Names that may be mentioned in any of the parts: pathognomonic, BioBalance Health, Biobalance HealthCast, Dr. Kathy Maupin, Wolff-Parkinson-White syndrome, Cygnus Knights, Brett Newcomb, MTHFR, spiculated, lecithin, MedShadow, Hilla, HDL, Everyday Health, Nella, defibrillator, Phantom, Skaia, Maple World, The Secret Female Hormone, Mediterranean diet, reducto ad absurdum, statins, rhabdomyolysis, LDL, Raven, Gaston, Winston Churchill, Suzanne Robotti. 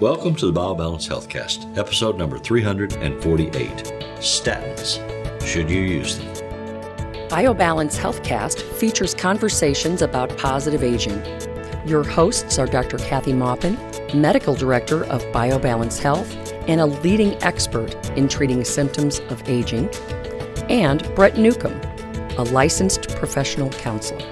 Welcome to the BioBalance HealthCast, episode number 348, Statins. Should you use them? BioBalance HealthCast features conversations about positive aging. Your hosts are Dr. Kathy Maupin, Medical Director of BioBalance Health and a leading expert in treating symptoms of aging, and Brett Newcomb, a licensed professional counselor.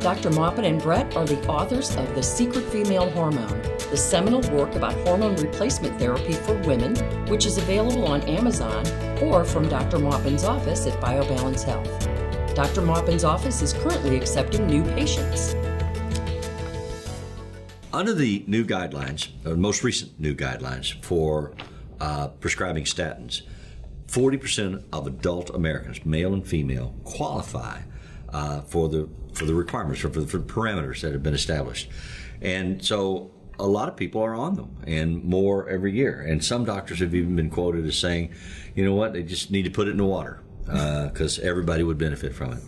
Dr. Maupin and Brett are the authors of The Secret Female Hormone, the seminal work about hormone replacement therapy for women, which is available on Amazon or from Dr. Maupin's office at BioBalance Health. Dr. Maupin's office is currently accepting new patients. Under the new guidelines, or most recent new guidelines for prescribing statins, 40% of adult Americans, male and female, qualify for the requirements, or for the parameters that have been established. And so a lot of people are on them, and more every year. And some doctors have even been quoted as saying, you know what, they just need to put it in the water because everybody would benefit from it.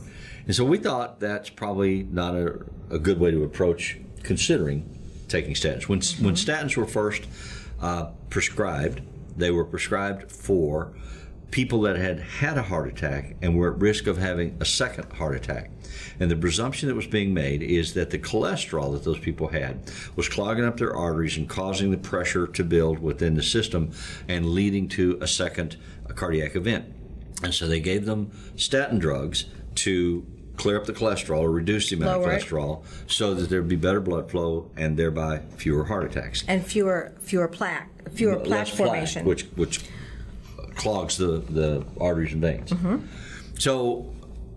And so we thought that's probably not a good way to approach considering taking statins. When statins were first prescribed, they were prescribed for people that had had a heart attack and were at risk of having a second heart attack. And the presumption that was being made is that the cholesterol that those people had was clogging up their arteries and causing the pressure to build within the system and leading to a second cardiac event. And so they gave them statin drugs to clear up the cholesterol or reduce the amount of cholesterol so that there'd be better blood flow and thereby fewer heart attacks. And fewer plaque formation. Which clogs the arteries and veins. Mm-hmm. So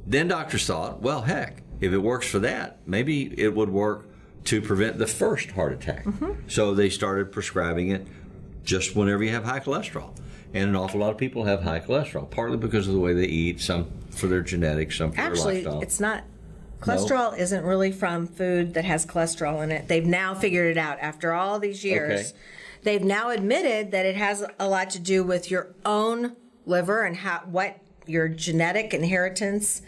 then doctors thought, well, heck, if it works for that, maybe it would work to prevent the first heart attack. Mm-hmm. So they started prescribing it just whenever you have high cholesterol. And an awful lot of people have high cholesterol, partly because of the way they eat, some for their genetics, some for their lifestyle. Actually, it's not. Cholesterol isn't really from food that has cholesterol in it. They've now figured it out after all these years. Okay. They've now admitted that it has a lot to do with your own liver and how, what your genetic inheritance.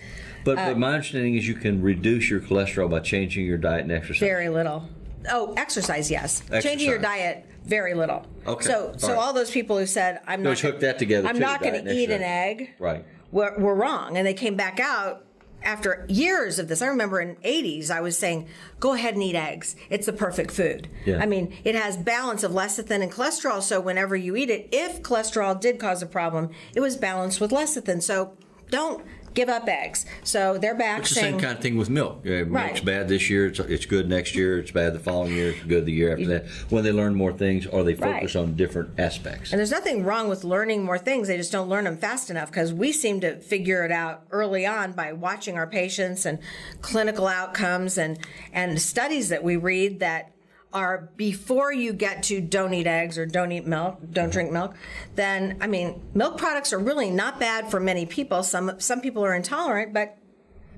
But my understanding is you can reduce your cholesterol by changing your diet and exercise. Very little. Oh, exercise, yes. Exercise. Changing your diet, very little. Okay. So all those people who said, I'm not going to eat an egg, right, were wrong. And they came back out after years of this. I remember in the 80s, I was saying, go ahead and eat eggs. It's the perfect food. Yeah. I mean, it has balance of lecithin and cholesterol. So whenever you eat it, if cholesterol did cause a problem, it was balanced with lecithin. So don't give up eggs. So they're back. It's the same kind of thing with milk. Milk's bad this year, it's good next year, it's bad the following year, it's good the year after that. When they learn more things, or they focus on different aspects. And there's nothing wrong with learning more things, they just don't learn them fast enough, because we seem to figure it out early on by watching our patients and clinical outcomes and studies that we read that are before you get to don't eat eggs or don't eat milk, don't drink milk, then, I mean, milk products are really not bad for many people. Some people are intolerant, but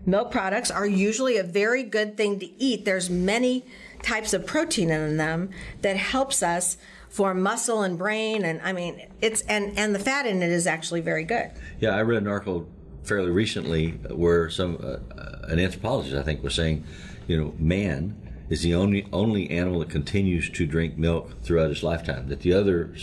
milk products are usually a very good thing to eat. There's many types of protein in them that helps us for muscle and brain, and I mean, it's and the fat in it is actually very good. Yeah, I read an article fairly recently where an anthropologist, I think, was saying, you know, man is the only animal that continues to drink milk throughout its lifetime, that the other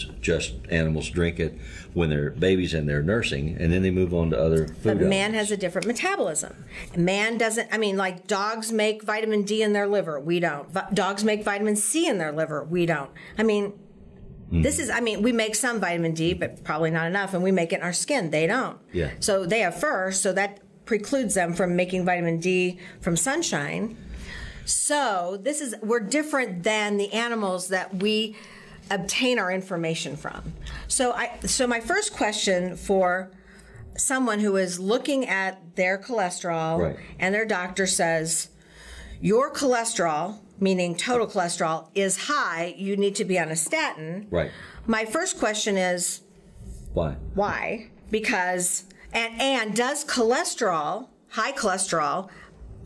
animals drink it when they're babies and they're nursing, and then they move on to other food But man elements. Has a different metabolism. Man doesn't, I mean, like dogs make vitamin D in their liver, we don't. Dogs make vitamin C in their liver, we don't. I mean, this is, I mean, we make some vitamin D, but probably not enough, and we make it in our skin, they don't. Yeah. So they have fur, so that precludes them from making vitamin D from sunshine. So this is, we're different than the animals that we obtain our information from. So my first question for someone who is looking at their cholesterol and their doctor says, your cholesterol, meaning total cholesterol, is high, you need to be on a statin. Right. My first question is, why? Why? Because, and does cholesterol, high cholesterol,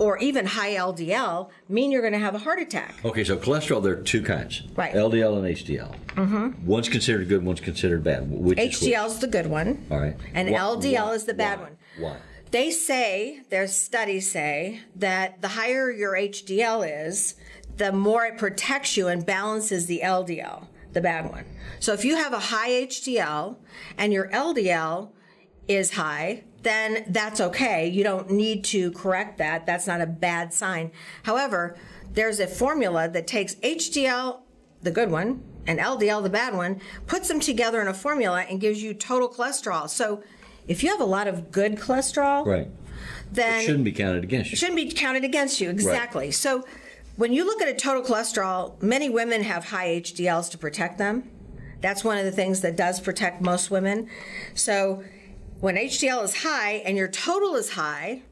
or even high LDL, mean you're going to have a heart attack? Okay, so cholesterol, there are two kinds, LDL and HDL. Mm-hmm. One's considered good, one's considered bad. Which HDL is the good one, and LDL is the bad one. Why? Their studies say that the higher your HDL is, the more it protects you and balances the LDL, the bad one. So if you have a high HDL and your LDL is high, then that's okay. You don't need to correct that. That's not a bad sign. However, there's a formula that takes HDL, the good one, and LDL, the bad one, puts them together in a formula and gives you total cholesterol. So if you have a lot of good cholesterol, right, then it shouldn't be counted against you. It shouldn't be counted against you, exactly. Right. So when you look at a total cholesterol, many women have high HDLs to protect them. That's one of the things that does protect most women. So when HDL is high and your total is high,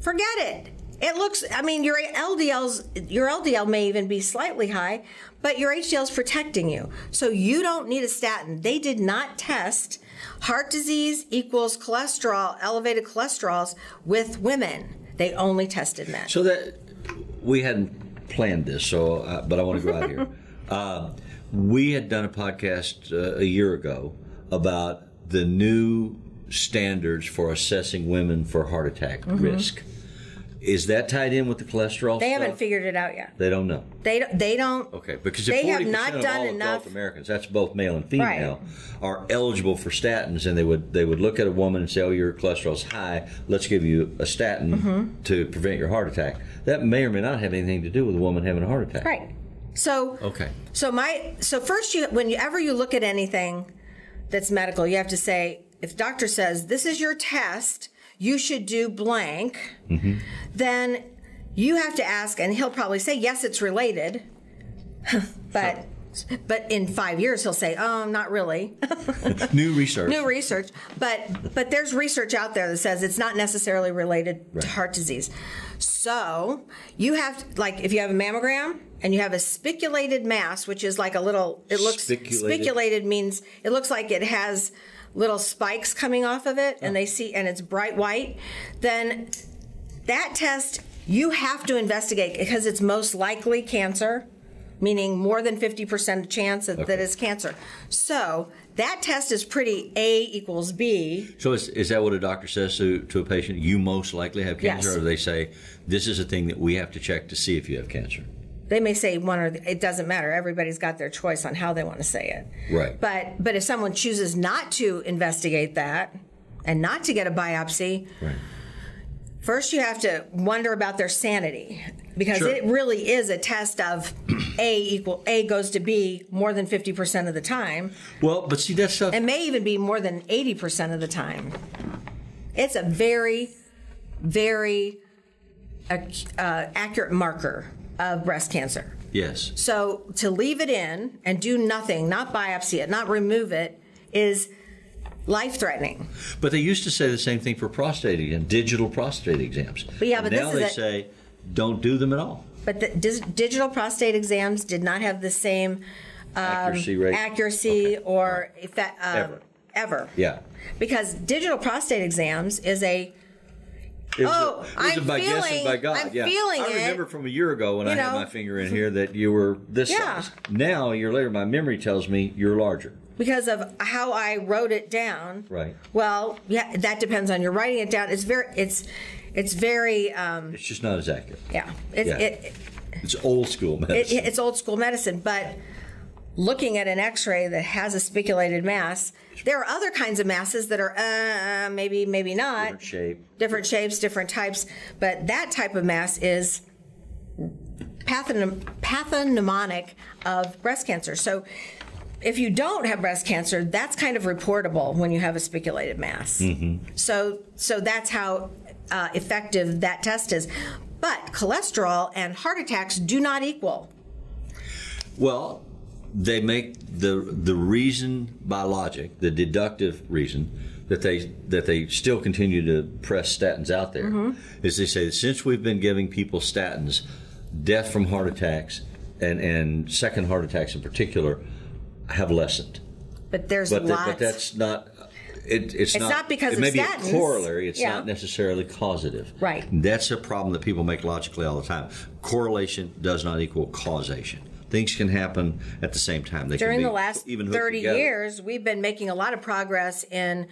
forget it. It looks, I mean, your LDL may even be slightly high, but your HDL is protecting you. So you don't need a statin. They did not test heart disease equals cholesterol, elevated cholesterols with women. They only tested men. So that, we hadn't planned this, so, but I want to go out here. We had done a podcast a year ago about the new standards for assessing women for heart attack risk. Is that tied in with the cholesterol? They haven't figured it out yet. They don't know. They don't. Okay, because if 40% of all adult Americans, that's both male and female, are eligible for statins, and they would look at a woman and say, "Oh, your cholesterol's high. Let's give you a statin to prevent your heart attack." That may or may not have anything to do with a woman having a heart attack. Right. So okay. So first, whenever you look at anything that's medical, you have to say, if doctor says this is your test, you should do blank, then you have to ask, and he'll probably say, yes, it's related, but in 5 years he'll say, oh, not really. New research. But there's research out there that says it's not necessarily related to heart disease. So you have, like, if you have a mammogram and you have a spiculated mass, which is like a little, it looks, spiculated means it looks like it has little spikes coming off of it, and they see, and it's bright white, then that test you have to investigate because it's most likely cancer, meaning more than 50% chance that it's cancer. So that test is pretty A = B. So is that what a doctor says to a patient? You most likely have cancer, or they say, this is a thing that we have to check to see if you have cancer? They may say one or the, it doesn't matter. Everybody's got their choice on how they want to say it. Right. But if someone chooses not to investigate that and not to get a biopsy, first you have to wonder about their sanity, because it really is a test of A goes to B more than 50% of the time. Well, but see, that's stuff. It may even be more than 80% of the time. It's a very, very accurate marker of breast cancer. Yes. So to leave it in and do nothing, not biopsy it, not remove it, is life-threatening. But they used to say the same thing for prostate and digital prostate exams. But yeah, and but now this is they say don't do them at all. But the digital prostate exams did not have the same accuracy or effect ever. Yeah. Because digital prostate exams is a I'm feeling it. I remember from a year ago when I had my finger in here that you were this size. Now, a year later, my memory tells me you're larger. Because of how I wrote it down. Right. Well, yeah, that depends on your writing it down. It's very... it's just not as accurate. Yeah. It's old school medicine. It's old school medicine, but looking at an x-ray that has a spiculated mass, there are other kinds of masses that are maybe not. Different shape. Different shapes, different types. But that type of mass is pathognomonic of breast cancer. So if you don't have breast cancer, that's kind of reportable when you have a spiculated mass. So that's how effective that test is. But cholesterol and heart attacks do not equal. Well, they make the reason by logic, the deductive reason that they still continue to press statins out there, is they say that since we've been giving people statins, death from heart attacks and second heart attacks in particular have lessened. But there's lots. But that's not. It's not because it may be a corollary. It's not necessarily causative. Right. That's a problem that people make logically all the time. Correlation does not equal causation. Things can happen at the same time. During the last 30 years, we've been making a lot of progress in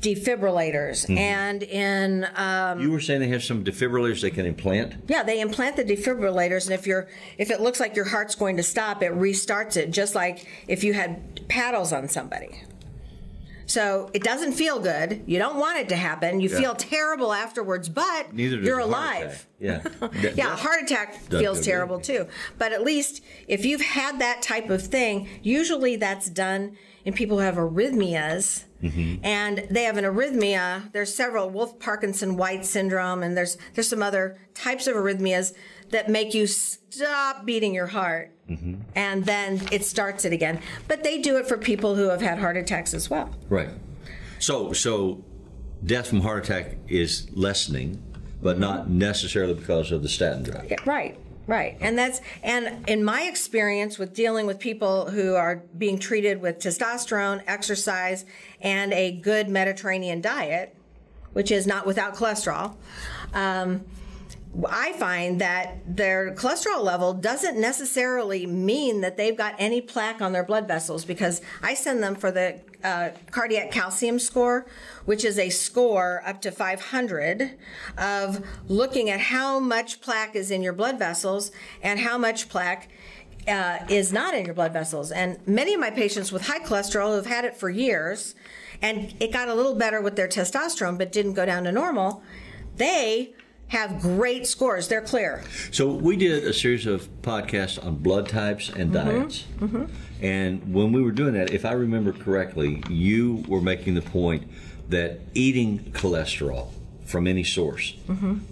defibrillators. Mm-hmm. And in... you were saying they have some defibrillators they can implant? Yeah, they implant the defibrillators, and if it looks like your heart's going to stop, it restarts it, just like if you had paddles on somebody. So it doesn't feel good. You don't want it to happen. You feel terrible afterwards, but you're alive. Yeah, yeah. A heart attack feels terrible too. But at least if you've had that type of thing, usually that's done in people who have arrhythmias, mm-hmm. and they have an arrhythmia. There's several, Wolff-Parkinson-White syndrome, and there's some other types of arrhythmias that make you stop beating your heart, mm-hmm. and then it starts it again. But they do it for people who have had heart attacks as well. Right. So death from heart attack is lessening, but not necessarily because of the statin drug. Yeah, right. Right. And that's, and in my experience with dealing with people who are being treated with testosterone, exercise, and a good Mediterranean diet, which is not without cholesterol, I find that their cholesterol level doesn't necessarily mean that they've got any plaque on their blood vessels, because I send them for the cardiac calcium score, which is a score up to 500 of looking at how much plaque is in your blood vessels and how much plaque is not in your blood vessels. And many of my patients with high cholesterol who've had it for years, and it got a little better with their testosterone but didn't go down to normal, they have great scores. They're clear. So we did a series of podcasts on blood types and diets. Mm-hmm. And when we were doing that, if I remember correctly, you were making the point that eating cholesterol from any source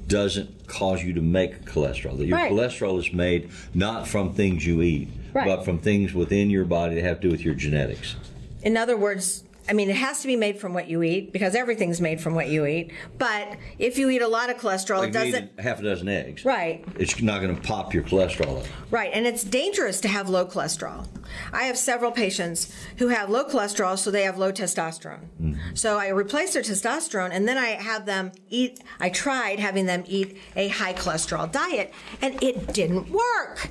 doesn't cause you to make cholesterol. That your cholesterol is made not from things you eat, but from things within your body that have to do with your genetics. In other words, I mean, it has to be made from what you eat, because everything's made from what you eat. But if you eat a lot of cholesterol, like it doesn't... half a dozen eggs. Right. It's not going to pop your cholesterol up. Right. And it's dangerous to have low cholesterol. I have several patients who have low cholesterol, so they have low testosterone. Mm-hmm. So I replace their testosterone, and then I have them eat... I tried having them eat a high cholesterol diet, and it didn't work.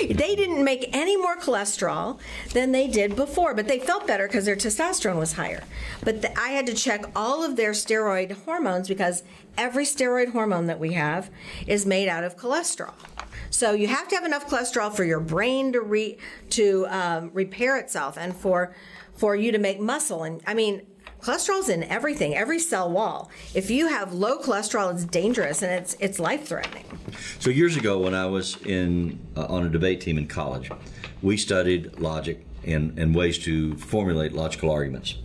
They didn't make any more cholesterol than they did before, but they felt better because their testosterone was higher. But I had to check all of their steroid hormones, because every steroid hormone that we have is made out of cholesterol. So you have to have enough cholesterol for your brain to repair itself, and for you to make muscle. And I mean, cholesterol's in everything, every cell wall. If you have low cholesterol, it's dangerous, and it's life-threatening. So years ago, when I was in on a debate team in college, we studied logic and ways to formulate logical arguments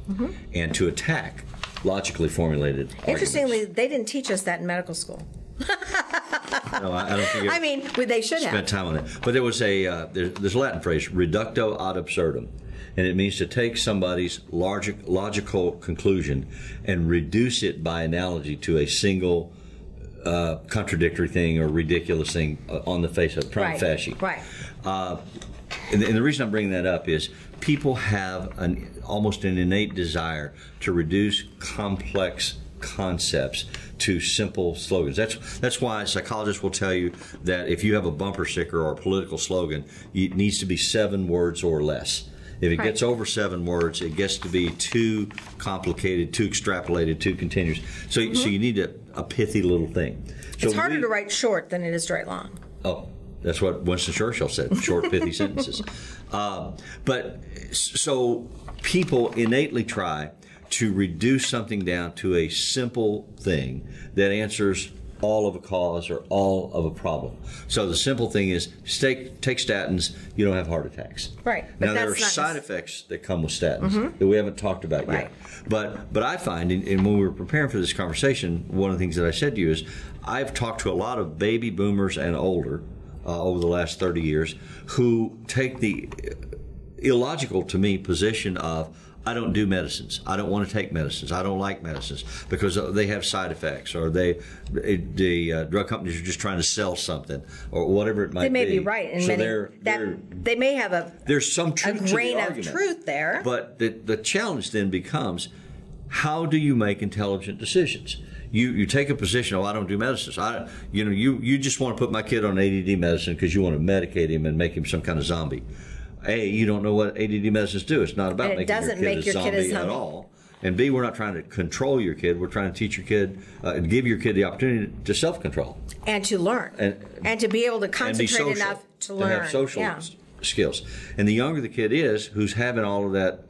and to attack logically formulated arguments. Interestingly, they didn't teach us that in medical school. No, I don't think. I mean, they should have spent time on it. But there was a there's a Latin phrase, reducto ad absurdum. And it means to take somebody's logical conclusion and reduce it by analogy to a single contradictory thing or ridiculous thing on the face of prima facie. Right. And the reason I'm bringing that up is people have almost an innate desire to reduce complex concepts to simple slogans. That's why psychologists will tell you that if you have a bumper sticker or a political slogan, it needs to be 7 words or less. If it gets over 7 words, it gets to be too complicated, too extrapolated, too continuous. So, so you need a pithy little thing. So it's harder to write short than it is to write long. Oh, that's what Winston Churchill said, short, pithy sentences. But so people innately try to reduce something down to a simple thing that answers all of a cause or all of a problem. So the simple thing is take statins, you don't have heart attacks. Right. Now there are side effects that come with statins that we haven't talked about yet. But I find, and when we were preparing for this conversation, one of the things that I said to you is I've talked to a lot of baby boomers and older over the last 30 years who take the illogical to me position of, I don't do medicines. I don't want to take medicines. I don't like medicines because they have side effects, or the drug companies are just trying to sell something, or whatever it might be. They may be right, and so they may have there's some truth to the argument, a grain of truth there. But the challenge then becomes, how do you make intelligent decisions? You take a position. Oh, I don't do medicines. You just want to put my kid on ADD medicine because you want to medicate him and make him some kind of zombie. A, you don't know what ADD medicines do. It's not about making your kid a zombie at all. And B, we're not trying to control your kid. We're trying to teach your kid and give your kid the opportunity to self-control. And to learn. And to be able to concentrate social, enough to learn. And have social skills. And the younger the kid is who's having all of that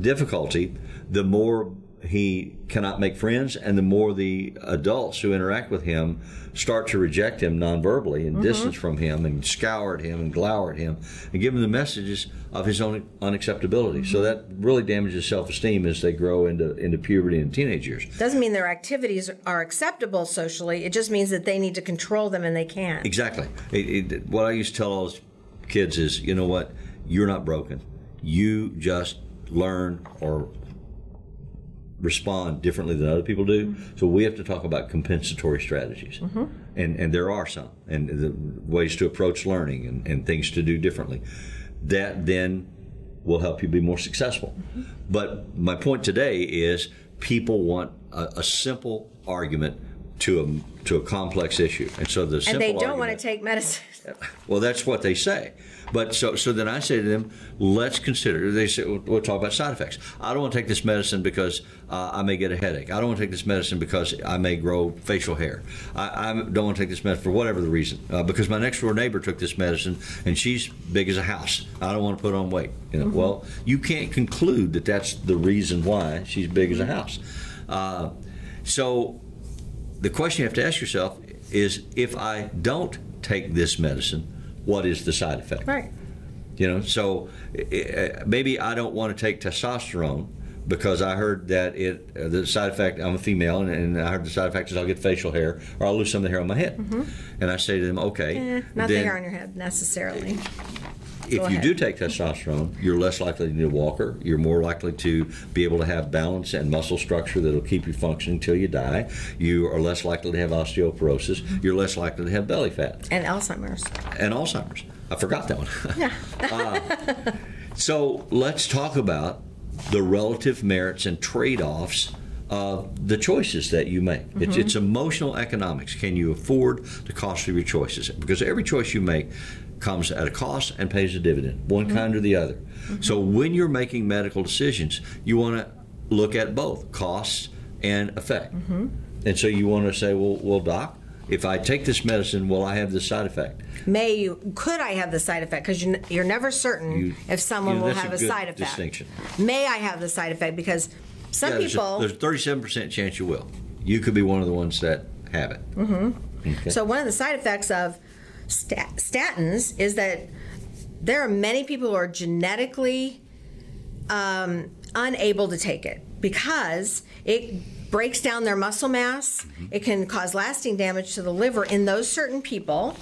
difficulty, the more he cannot make friends, and the more the adults who interact with him start to reject him non-verbally and distance from him and scowl at him and glower at him and give him the messages of his own unacceptability. So that really damages self-esteem as they grow into puberty and teenage years. Doesn't mean their activities are acceptable socially. It just means that they need to control them, and they can't. Exactly. What I used to tell all those kids is, you know what? You're not broken. You just learn or respond differently than other people do. So we have to talk about compensatory strategies. And there are some, and the ways to approach learning and things to do differently. That then will help you be more successful. But my point today is people want a simple argument to a complex issue. And so the simple And they don't argument, want to take medicine. Well, that's what they say. But so then I say to them, let's consider, they say, we'll talk about side effects. I don't want to take this medicine because I may get a headache. I don't want to take this medicine because I may grow facial hair. I don't want to take this medicine for whatever the reason, because my next door neighbor took this medicine and she's big as a house. I don't want to put on weight. You know? Well, you can't conclude that that's the reason why she's big as a house. So the question you have to ask yourself is, if I don't take this medicine, what is the side effect? Right. You know, so maybe I don't want to take testosterone because I heard that the side effect, I'm a female, and I heard the side effect is I'll get facial hair or I'll lose some of the hair on my head. And I say to them, okay. Not the hair on your head necessarily. If you do take testosterone, you're less likely to need a walker. You're more likely to be able to have balance and muscle structure that'll keep you functioning till you die. You are less likely to have osteoporosis. You're less likely to have belly fat. And Alzheimer's. And Alzheimer's. I forgot that one. Yeah. So let's talk about the relative merits and trade-offs of the choices that you make. It's emotional economics. Can you afford the cost of your choices? Because every choice you make comes at a cost and pays a dividend, one kind or the other. So when you're making medical decisions, you want to look at both costs and effect. And so you want to say, well, doc, if I take this medicine, will I have this side effect? Could I have the side effect? Because you're never certain if someone will have a side effect. Distinction. May I have the side effect? Because some people... There's a 37% chance you will. You could be one of the ones that have it. Okay. So one of the side effects of statins is that there are many people who are genetically unable to take it because it breaks down their muscle mass. It can cause lasting damage to the liver in those certain people,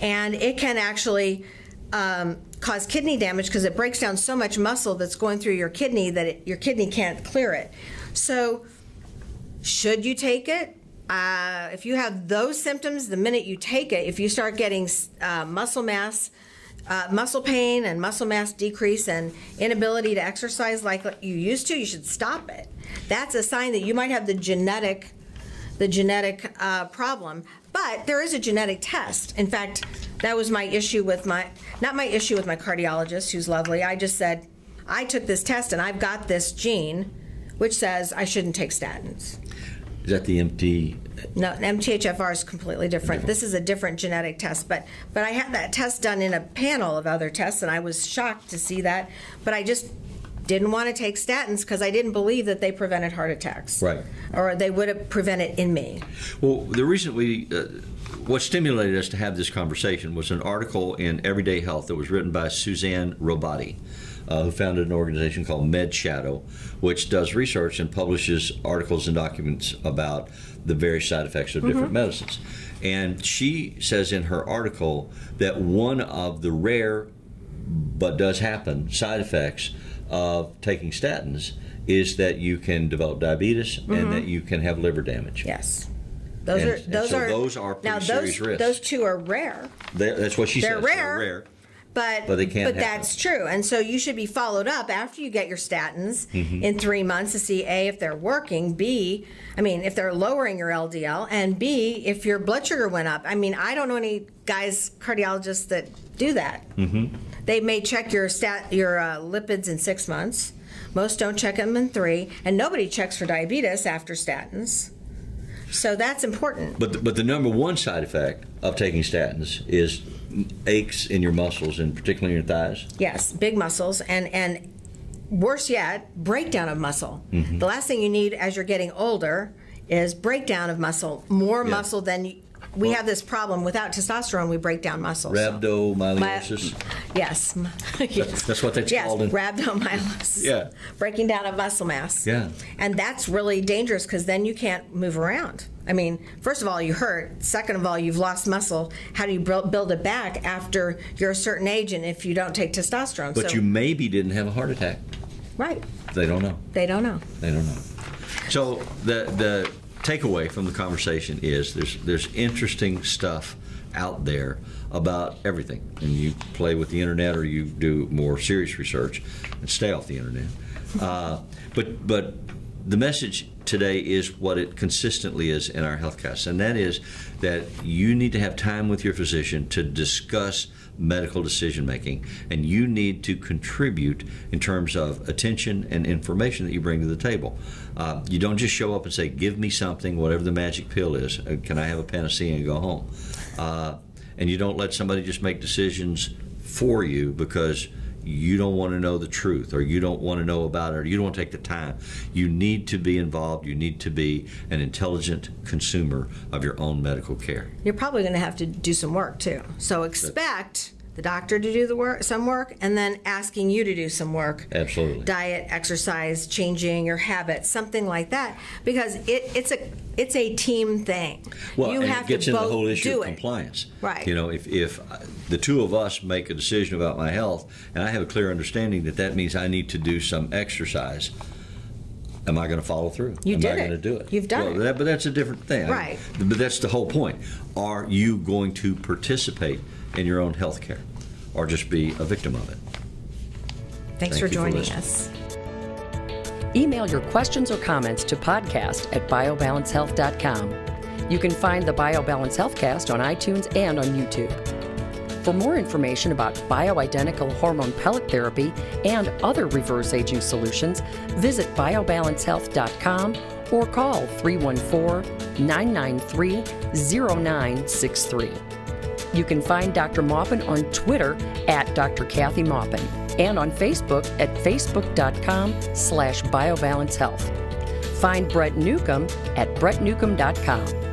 and it can actually cause kidney damage because it breaks down so much muscle that's going through your kidney that your kidney can't clear it. So should you take it? If you have those symptoms, the minute you take it, if you start getting muscle pain and muscle mass decrease and inability to exercise like you used to, you should stop it. That's a sign that you might have the genetic problem. But there is a genetic test. In fact, that was my issue with my cardiologist, who's lovely. I just said, I took this test and I've got this gene, which says I shouldn't take statins. Is that the MT? No, MTHFR is completely different. This is a different genetic test, but I had that test done in a panel of other tests, and I was shocked to see that. But I just didn't want to take statins because I didn't believe that they prevented heart attacks, right? Or they would have prevented in me. Well, the reason what stimulated us to have this conversation was an article in Everyday Health that was written by Suzanne Robotti, who founded an organization called MedShadow, which does research and publishes articles and documents about the various side effects of different medicines. And she says in her article that one of the rare, but does happen, side effects of taking statins is that you can develop diabetes and that you can have liver damage. Yes. Those are pretty serious risks. Those two are rare. That's what she says. They're rare. But that's true, and so you should be followed up after you get your statins in 3 months to see A, if they're working, B, I mean, if they're lowering your LDL, and B, if your blood sugar went up. I mean, I don't know any cardiologists that do that. They may check your lipids in 6 months, Most don't check MMN3, and nobody checks for diabetes after statins. So that's important. But the number one side effect of taking statins is aches in your muscles, and particularly your thighs. Yes, big muscles, and worse yet, breakdown of muscle. Mm-hmm. The last thing you need as you're getting older is breakdown of muscle, more muscle than you. We have this problem. Without testosterone, we break down muscles. Rhabdomyolysis. Yes. That's what that's called. Rhabdomyolysis. Yeah. Breaking down of muscle mass. Yeah. And that's really dangerous because then you can't move around. I mean, first of all, you hurt. Second of all, you've lost muscle. How do you build it back after you're a certain age and if you don't take testosterone? But so, you maybe didn't have a heart attack. Right. They don't know. They don't know. They don't know. So the takeaway from the conversation is there's interesting stuff out there about everything, and you play with the internet or you do more serious research and stay off the internet. But the message today is what it consistently is in our HealthCast, and that is that you need to have time with your physician to discuss medical decision making, and you need to contribute in terms of attention and information that you bring to the table. You don't just show up and say, give me something, whatever the magic pill is, can I have a panacea and go home? And you don't let somebody just make decisions for you because you don't want to know the truth, or you don't want to know about it, or you don't want to take the time. You need to be involved. You need to be an intelligent consumer of your own medical care. You're probably going to have to do some work too. So expect the doctor to do the work, some work, and then asking you to do some work. Absolutely. Diet, exercise, changing your habits, something like that, because it's a team thing. Well, you have to both do it. It gets into the whole issue of compliance. Right. You know, if the two of us make a decision about my health, and I have a clear understanding that that means I need to do some exercise, am I going to follow through? You did it. Am I going to do it? You've done it. That, but that's a different thing. Right. But that's the whole point. Are you going to participate in your own health care, or just be a victim of it? Thanks for joining us. Email your questions or comments to podcast@biobalancehealth.com. You can find the BioBalance HealthCast on iTunes and on YouTube. For more information about bioidentical hormone pellet therapy and other reverse aging solutions, visit biobalancehealth.com or call 314-993-0963. You can find Dr. Maupin on Twitter at Dr. Kathy Maupin and on Facebook at facebook.com/BioBalance Health. Find Brett Newcomb at brettnewcomb.com.